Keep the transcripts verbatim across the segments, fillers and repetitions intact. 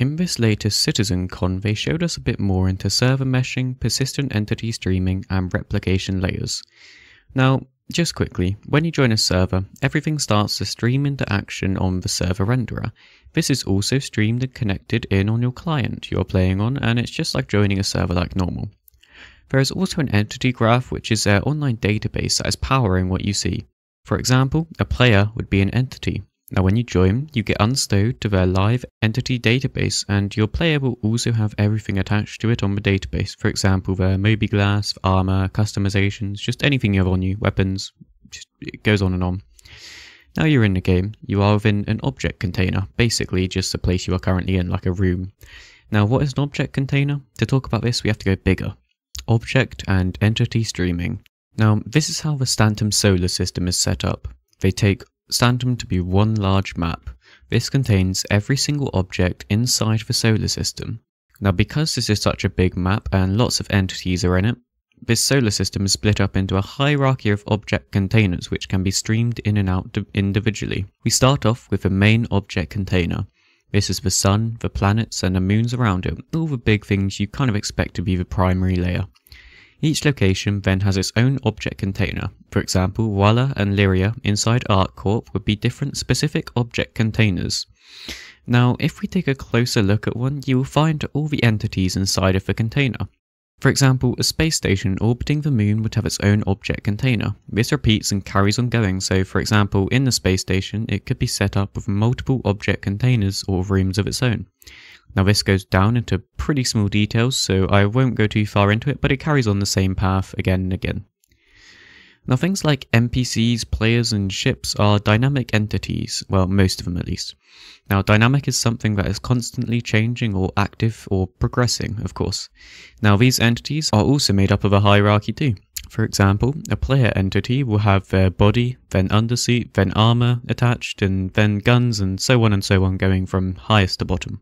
In this latest Citizen Con, they showed us a bit more into server meshing, persistent entity streaming, and replication layers. Now, just quickly, when you join a server, everything starts to stream into action on the server renderer. This is also streamed and connected in on your client you're playing on, and it's just like joining a server like normal. There is also an entity graph, which is their online database that is powering what you see. For example, a player would be an entity. Now when you join, you get unstowed to their live entity database, and your player will also have everything attached to it on the database. For example, their Mobi Glass, armor, customizations, just anything you have on you, weapons, just, it goes on and on. Now you're in the game, you are within an object container, basically just the place you are currently in, like a room. Now what is an object container? To talk about this, we have to go bigger. Object and entity streaming. Now this is how the Stanton Solar System is set up. They take Stanton to be one large map. This contains every single object inside the solar system. Now because this is such a big map and lots of entities are in it, this solar system is split up into a hierarchy of object containers which can be streamed in and out individually. We start off with the main object container. This is the sun, the planets and the moons around it, all the big things you kind of expect to be the primary layer. Each location then has its own object container. For example, Walla and Lyria inside ArcCorp would be different specific object containers. Now, if we take a closer look at one, you will find all the entities inside of the container. For example, a space station orbiting the moon would have its own object container. This repeats and carries on going, so for example, in the space station, it could be set up with multiple object containers or rooms of its own. Now this goes down into pretty small details, so I won't go too far into it, but it carries on the same path again and again. Now things like N P Cs, players and ships are dynamic entities, well most of them at least. Now dynamic is something that is constantly changing or active or progressing, of course. Now these entities are also made up of a hierarchy too. For example, a player entity will have their body, then undersuit, then armor attached, and then guns and so on and so on, going from highest to bottom.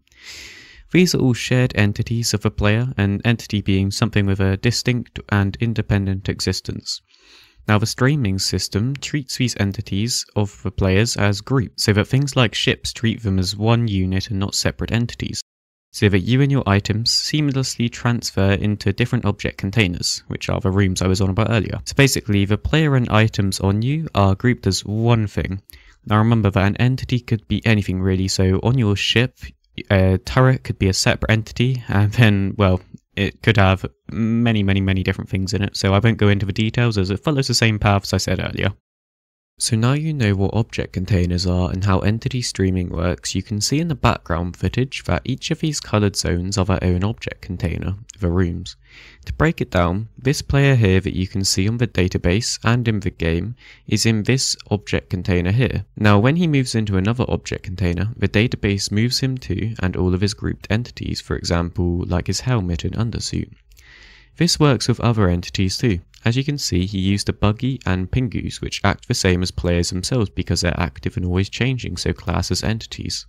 These are all shared entities of a player, an entity being something with a distinct and independent existence. Now the streaming system treats these entities of the players as groups, so that things like ships treat them as one unit and not separate entities, so that you and your items seamlessly transfer into different object containers, which are the rooms I was on about earlier. So basically the player and items on you are grouped as one thing. Now remember that an entity could be anything really, so on your ship, a turret could be a separate entity, and then, well, it could have many, many, many different things in it, so I won't go into the details as it follows the same paths I said earlier. So now you know what object containers are and how entity streaming works, you can see in the background footage that each of these coloured zones are their own object container, the rooms. To break it down, this player here that you can see on the database and in the game is in this object container here. Now when he moves into another object container, the database moves him to and all of his grouped entities, for example like his helmet and undersuit. This works with other entities too. As you can see, he used a buggy and pingus, which act the same as players themselves because they're active and always changing, so class as entities.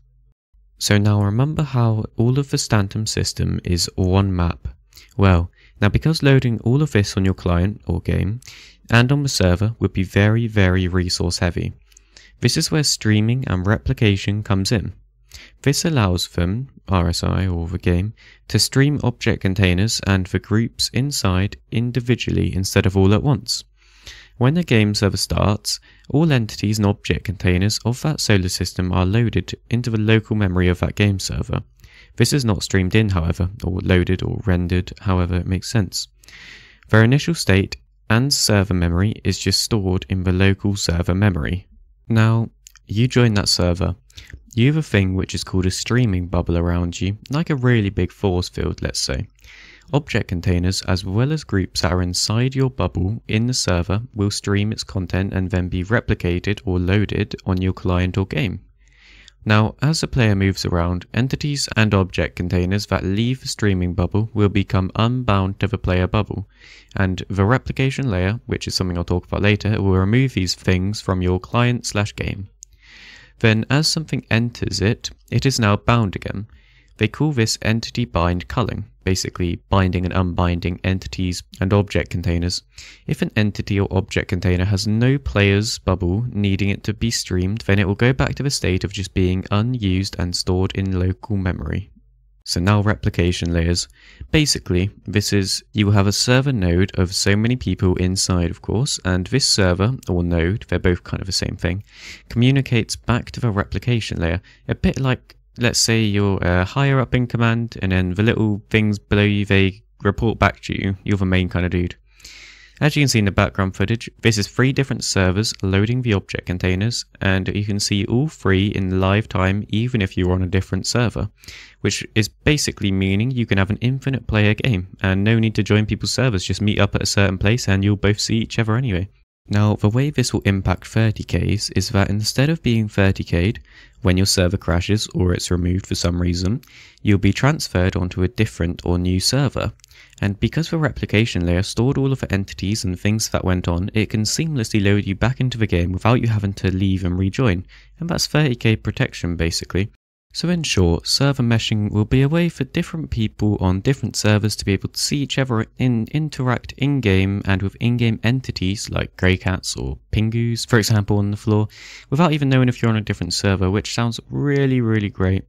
So now remember how all of the Stanton system is one map. Well, now because loading all of this on your client or game and on the server would be very, very resource heavy. This is where streaming and replication comes in. This allows them, R S I or the game, to stream object containers and the groups inside individually instead of all at once. When the game server starts, all entities and object containers of that solar system are loaded into the local memory of that game server. This is not streamed in, however, or loaded or rendered, however it makes sense. Their initial state and server memory is just stored in the local server memory. Now, you join that server. You have a thing which is called a streaming bubble around you, like a really big force field, let's say. Object containers, as well as groups that are inside your bubble in the server, will stream its content and then be replicated or loaded on your client or game. Now, as the player moves around, entities and object containers that leave the streaming bubble will become unbound to the player bubble, and the replication layer, which is something I'll talk about later, will remove these things from your client slash game. Then as something enters it, it is now bound again. They call this entity bind culling, basically binding and unbinding entities and object containers. If an entity or object container has no player's bubble needing it to be streamed, then it will go back to the state of just being unused and stored in local memory. So now replication layers. Basically, this is, you will have a server node of so many people inside, of course, and this server, or node, they're both kind of the same thing, communicates back to the replication layer, a bit like, let's say you're uh, higher up in command, and then the little things below you, they report back to you. You're the main kind of dude. As you can see in the background footage, this is three different servers loading the object containers, and you can see all three in live time even if you're on a different server, which is basically meaning you can have an infinite player game and no need to join people's servers, just meet up at a certain place and you'll both see each other anyway. Now, the way this will impact thirty Ks is that instead of being thirty K'd when your server crashes or it's removed for some reason, you'll be transferred onto a different or new server. And because the replication layer stored all of the entities and things that went on, it can seamlessly load you back into the game without you having to leave and rejoin. And that's thirty K protection, basically. So in short, server meshing will be a way for different people on different servers to be able to see each other and interact in-game and with in-game entities like grey cats or pingus, for example, on the floor, without even knowing if you're on a different server, which sounds really, really great.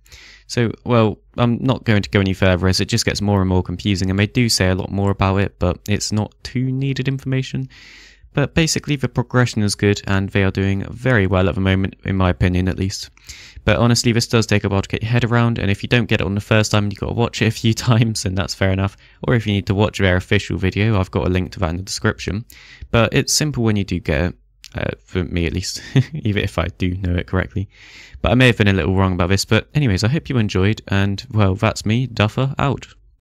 So, well, I'm not going to go any further as it just gets more and more confusing, and they do say a lot more about it, but it's not too needed information. But basically the progression is good and they are doing very well at the moment, in my opinion at least. But honestly, this does take a while to get your head around, and if you don't get it on the first time, you've got to watch it a few times, and that's fair enough. Or if you need to watch their official video, I've got a link to that in the description. But it's simple when you do get it. Uh, for me at least, even if I do know it correctly. But I may have been a little wrong about this, but anyways, I hope you enjoyed, and well, that's me, Duffer, out.